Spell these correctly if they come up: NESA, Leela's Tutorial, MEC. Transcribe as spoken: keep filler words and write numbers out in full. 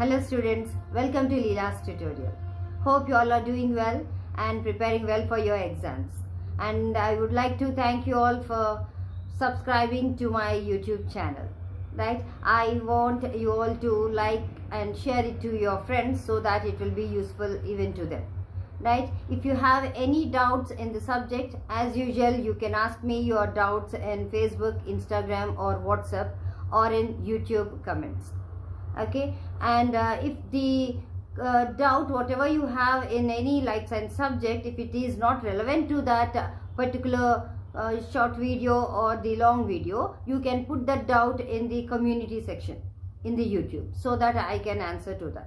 Hello students, welcome to Leela's Tutorial. Hope you all are doing well and preparing well for your exams. And I would like to thank you all for subscribing to my YouTube channel. Right? I want you all to like and share it to your friends so that it will be useful even to them. Right? If you have any doubts in the subject, as usual, you can ask me your doubts in Facebook, Instagram or WhatsApp or in YouTube comments. Okay, and uh, if the uh, doubt whatever you have in any life science subject, if it is not relevant to that uh, particular uh, short video or the long video, you can put that doubt in the community section in the YouTube so that I can answer to that.